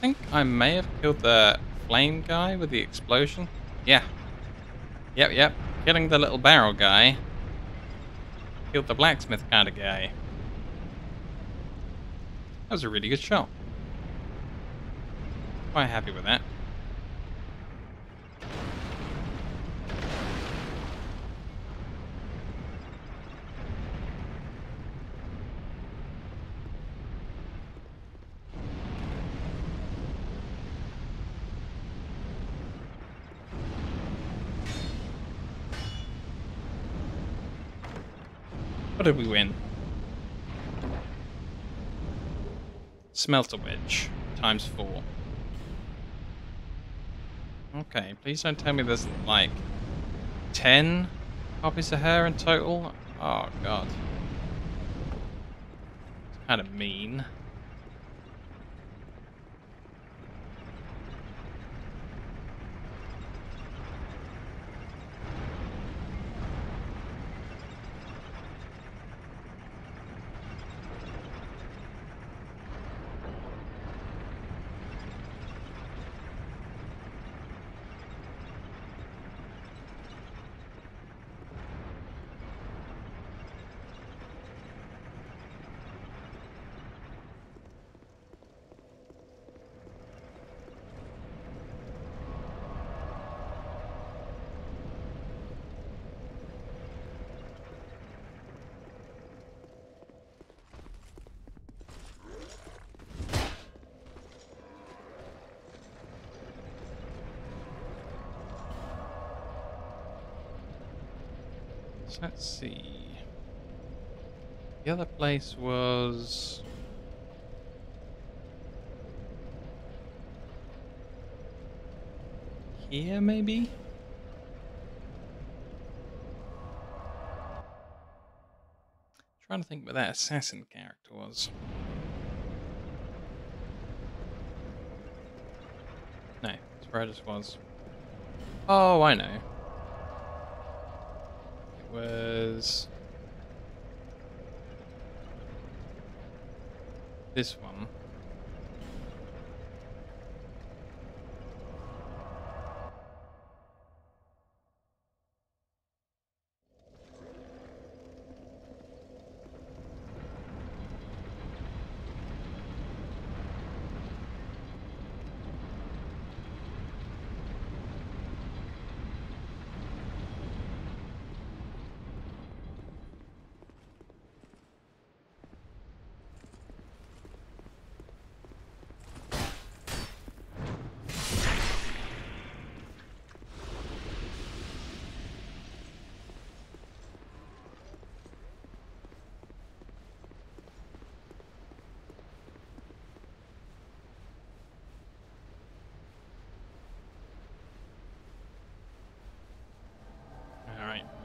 think I may have killed the flame guy with the explosion. Yeah. Yep, yep. Killing the little barrel guy. Killed the blacksmith kind of guy. That was a really good shot. Quite happy with that. What did we win? Smelter Witch ×4. Okay, please don't tell me there's like 10 copies of her in total. Oh god. It's kind of mean. Let's see. The other place was... here, maybe? I'm trying to think where that assassin character was. No, it's where I just was. Oh, I know. Was this one.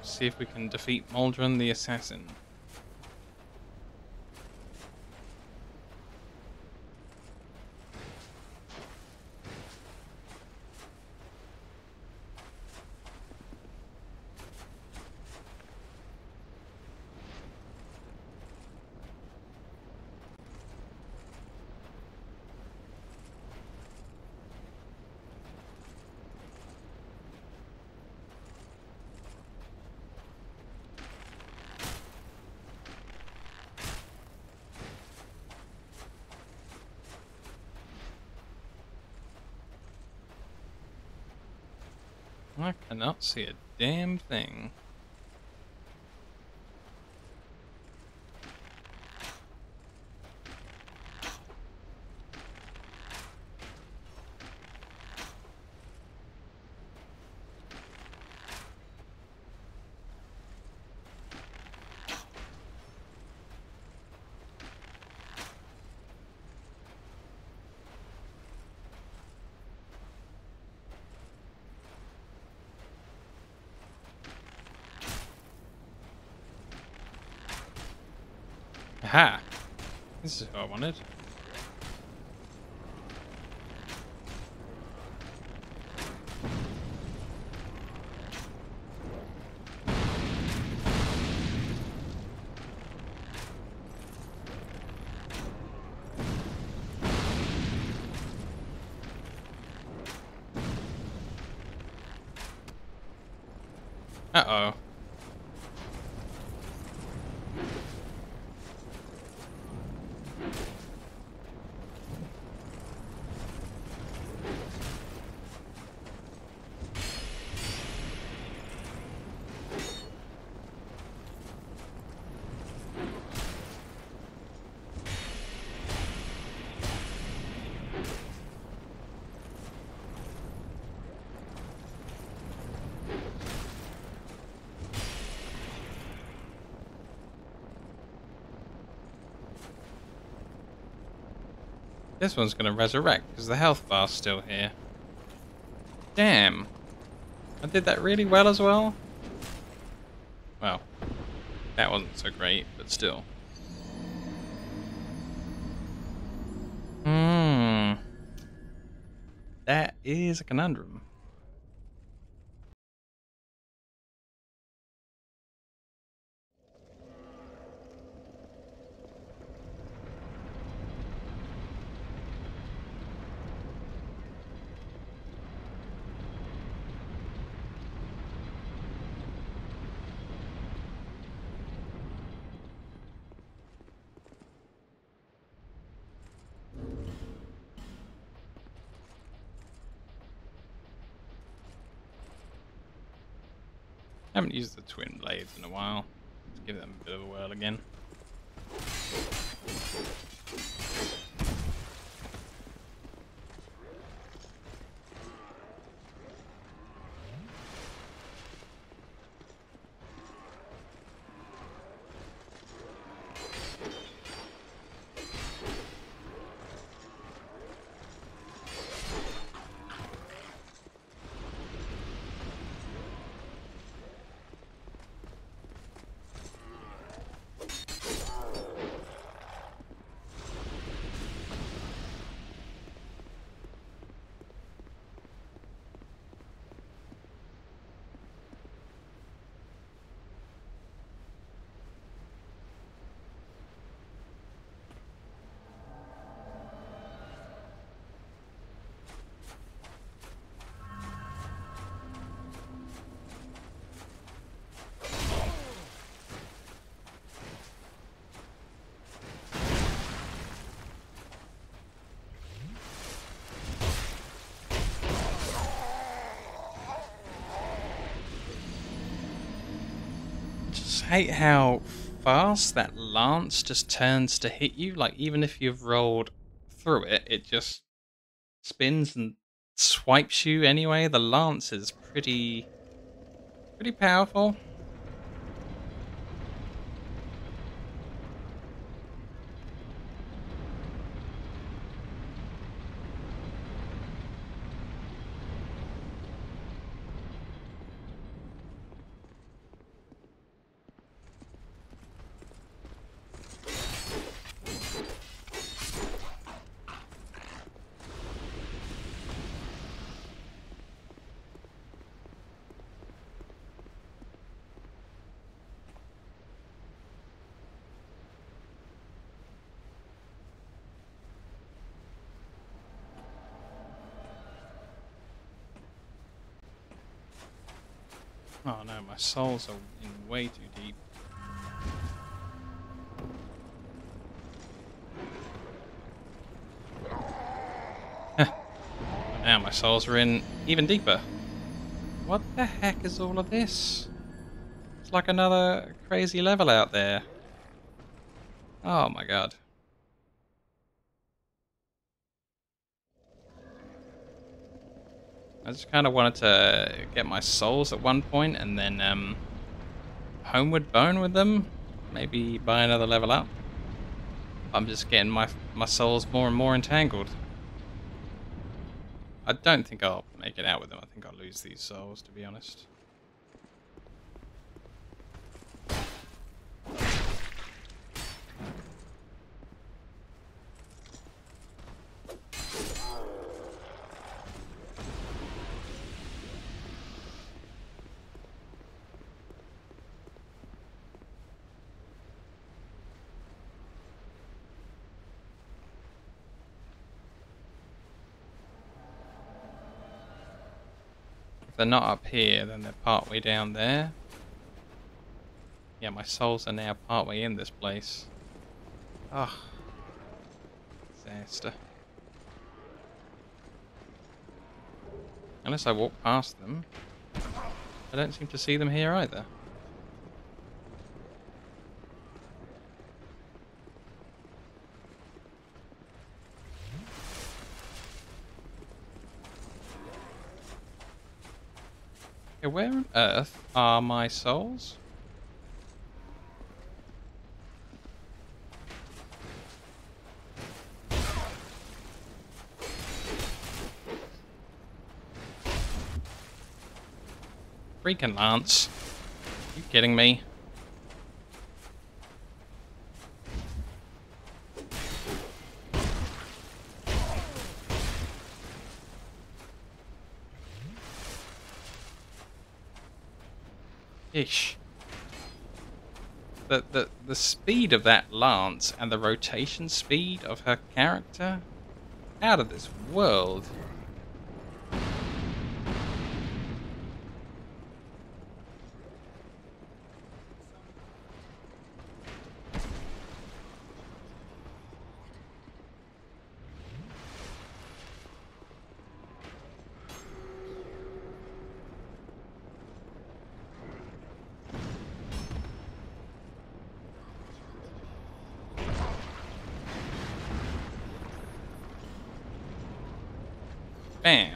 See if we can defeat Maldron the Assassin. I cannot see a damn thing. Aha! This is what I wanted. Uh-oh. This one's gonna resurrect because the health bar's still here. Damn. I did that really well as well. Well, that wasn't so great, but still. Hmm. That is a conundrum. I haven't used the twin blades in a while. Let's give them a bit of a whirl again. I hate how fast that lance just turns to hit you. Like, even if you've rolled through it, it just spins and swipes you anyway. The lance is pretty powerful. Oh no, my souls are in way too deep. Now my souls are in even deeper. What the heck is all of this? It's like another crazy level out there. Oh my god. I just kind of wanted to get my souls at one point and then homeward bone with them, maybe buy another level up. I'm just getting my souls more and more entangled. I don't think I'll make it out with them. I think I'll lose these souls, to be honest. If they're not up here, then they're partway down there. Yeah, my souls are now partway in this place. Ah, disaster. Unless I walk past them. I don't seem to see them here either. Okay, where on earth are my souls? Freaking Lance. Are you kidding me? Ish. The speed of that lance and the rotation speed of her character? Out of this world. Bam.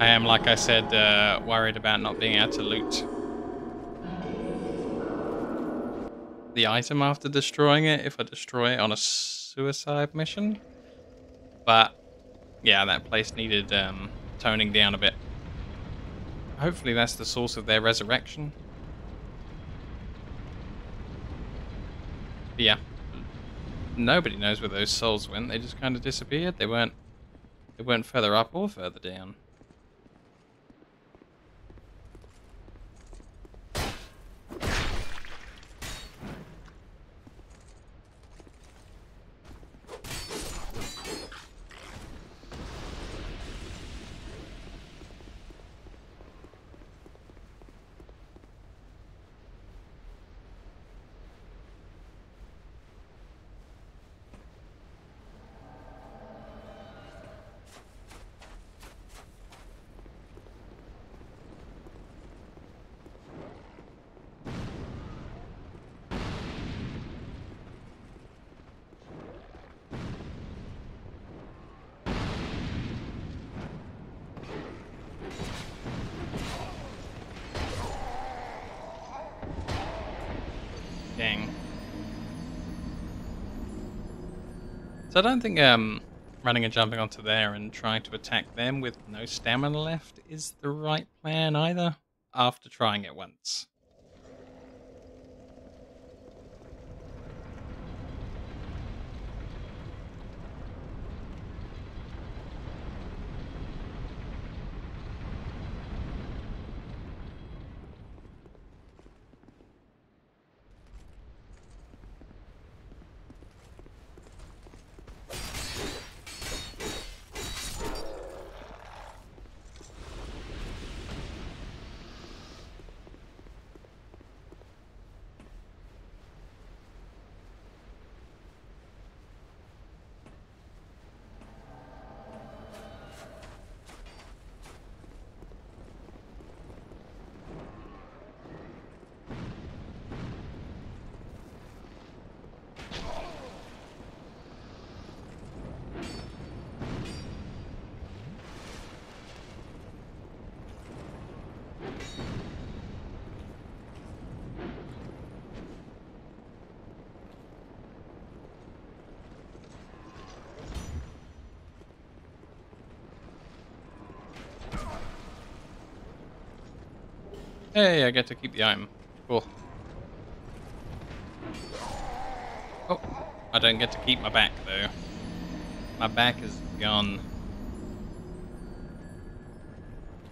I am, like I said, worried about not being able to loot the item after destroying it, if I destroy it on a suicide mission. But yeah, that place needed toning down a bit. Hopefully that's the source of their resurrection. But yeah. Nobody knows where those souls went. They just kind of disappeared. They weren't further up or further down. So I don't think running and jumping onto there and trying to attack them with no stamina left is the right plan either, after trying it once. Hey, I get to keep the item. Cool. Oh, I don't get to keep my back, though. My back is gone.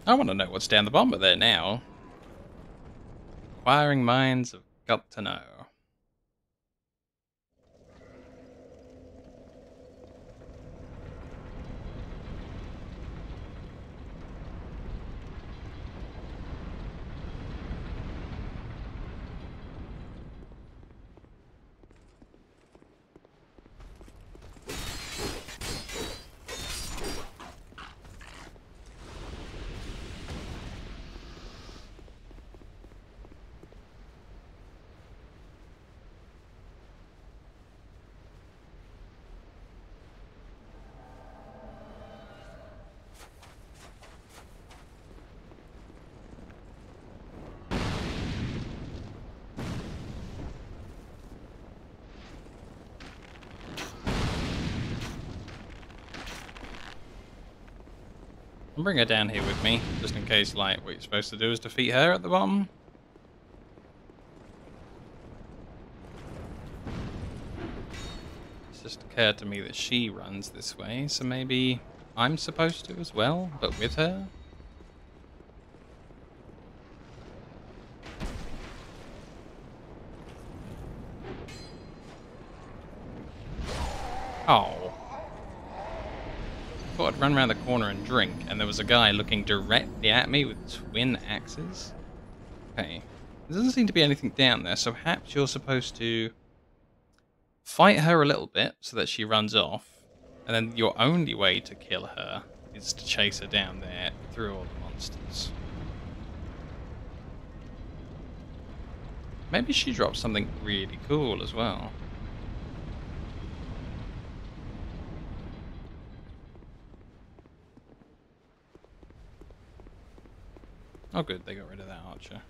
I want to know what's down the bottom of there now. Inquiring minds have got to know. I'll bring her down here with me, just in case, like, what you're supposed to do is defeat her at the bottom. It's just occurred to me that she runs this way, so maybe I'm supposed to as well, but with her? Oh. I thought I'd run around the corner and drink, and there was a guy looking directly at me with twin axes. Okay. There doesn't seem to be anything down there, so perhaps you're supposed to fight her a little bit so that she runs off, and then your only way to kill her is to chase her down there through all the monsters. Maybe she drops something really cool as well. Oh good, they got rid of that archer.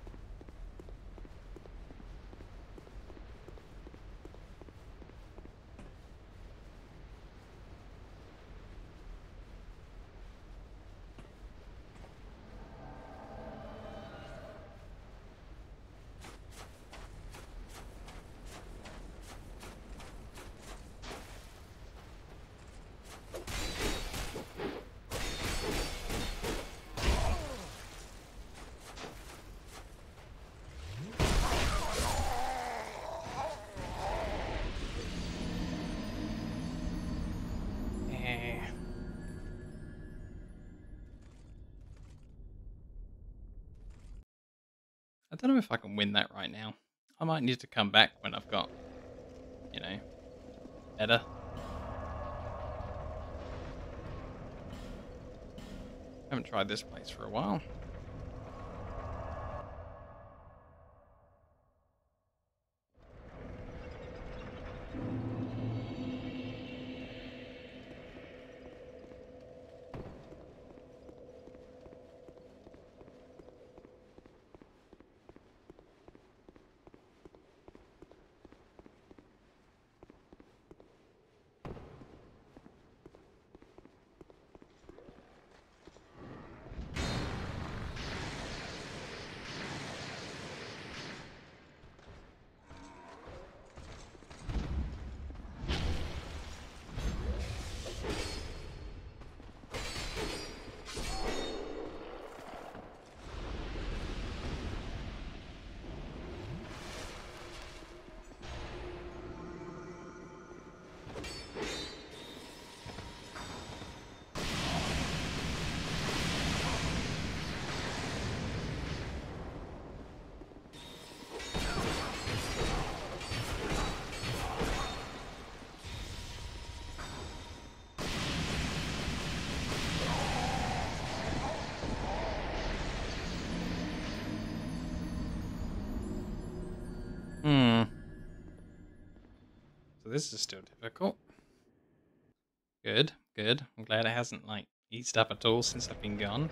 I don't know if I can win that right now. I might need to come back when I've got, you know, better. Haven't tried this place for a while. This is still difficult. Good, good. I'm glad it hasn't, like, eased up at all since I've been gone.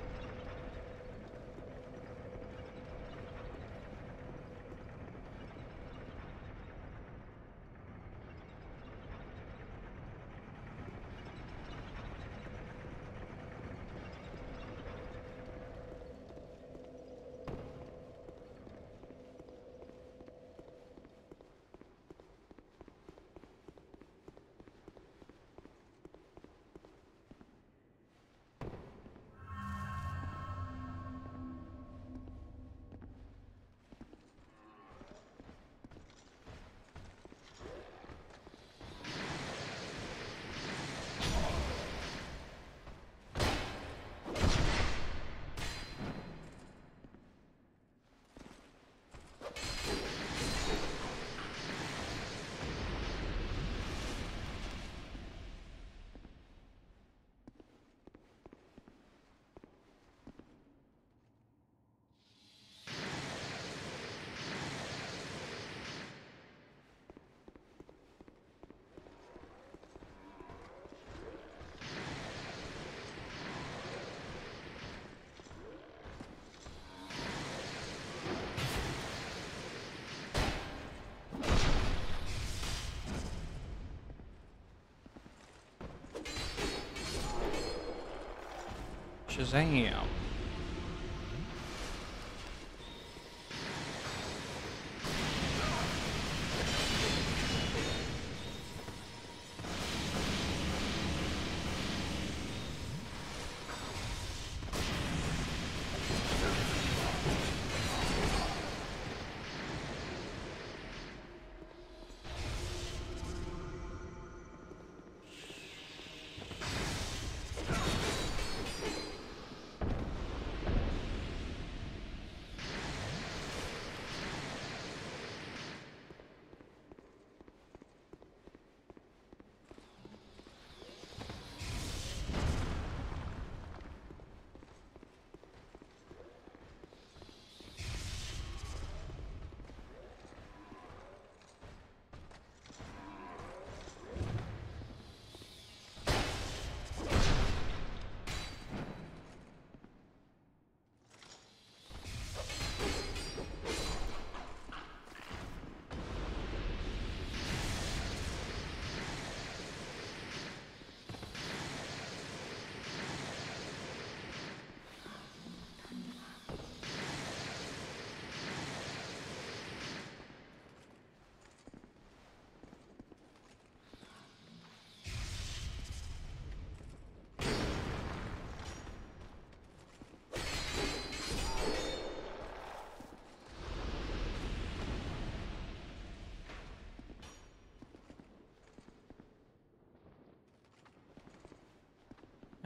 Shazam.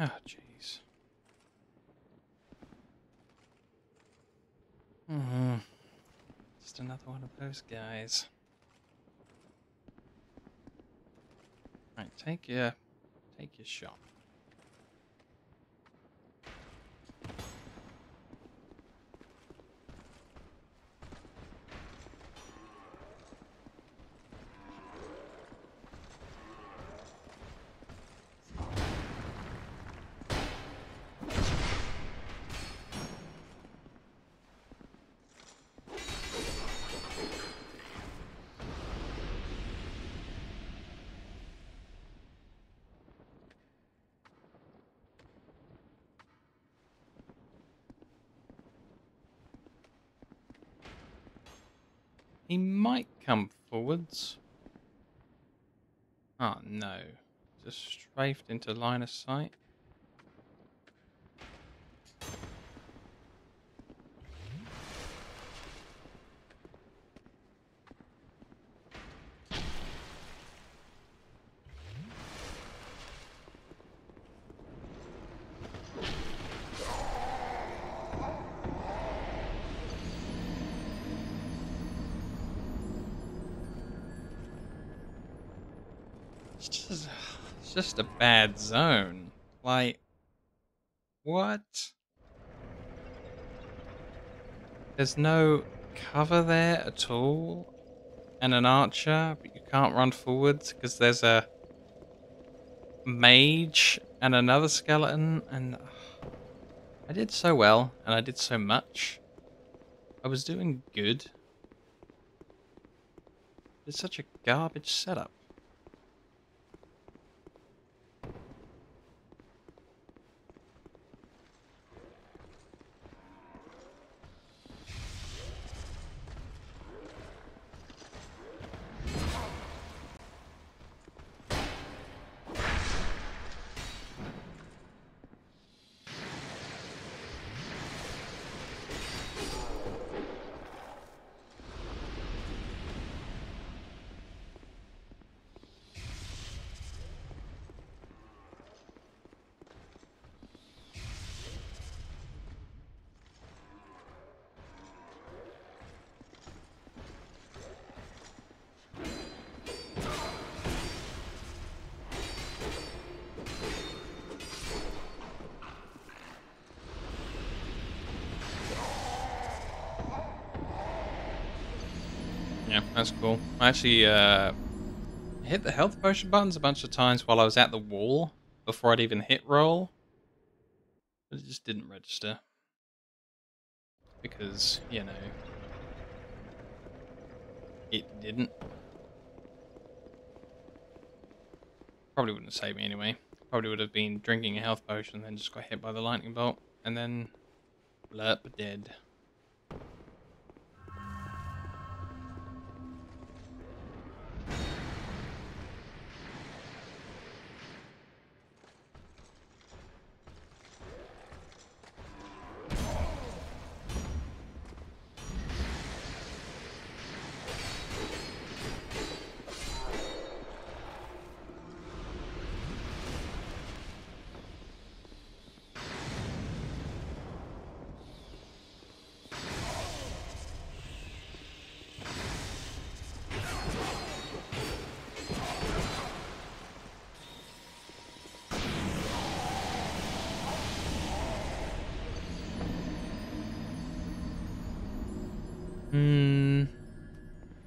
Oh, jeez. Just another one of those guys. Right, take your shot. He might come forwards. Ah, oh, no. Just strafed into line of sight. It's just a bad zone. Like, what? There's no cover there at all, and an archer, but you can't run forwards because there's a mage and another skeleton, and I did so well, and I did so much. I was doing good. It's such a garbage setup. Yeah, that's cool. I actually hit the health potion buttons a bunch of times while I was at the wall before I'd even hit roll. But it just didn't register. Because, you know, it didn't. Probably wouldn't save me anyway. probably would have been drinking a health potion, then just got hit by the lightning bolt, and then blurp dead.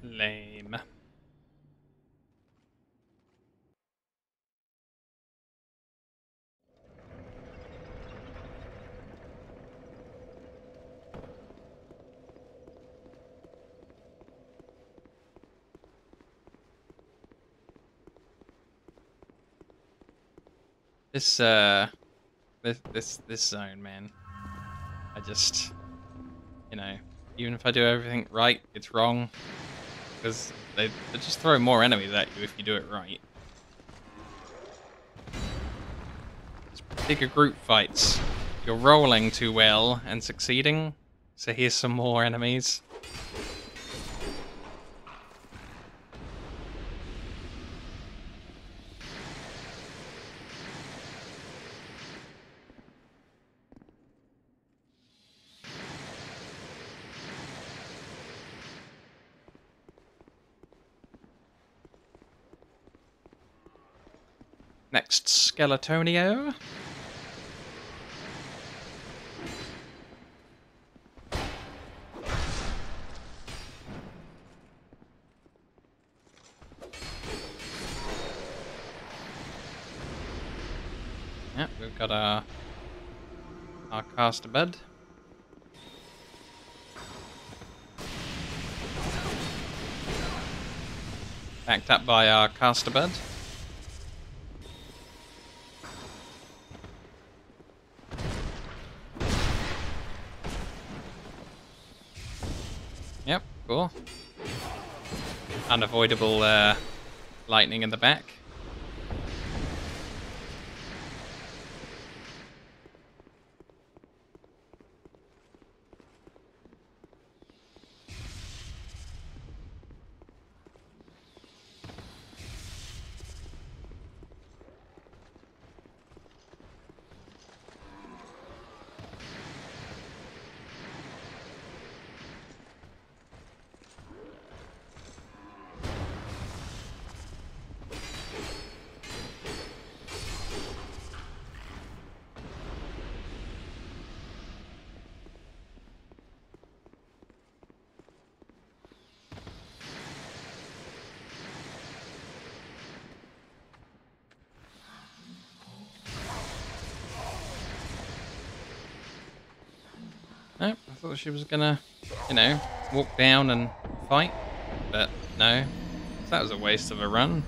Lame. This zone, man. I just, you know. Even if I do everything right, it's wrong. Because they just throw more enemies at you if you do it right. It's bigger group fights. You're rolling too well and succeeding. So here's some more enemies. Next, Skeletonio. Yep, we've got our caster bed. Backed up by our caster bed. Yep, cool. Unavoidable lightning in the back. Nope, I thought she was gonna, you know, walk down and fight, but no. That was a waste of a run.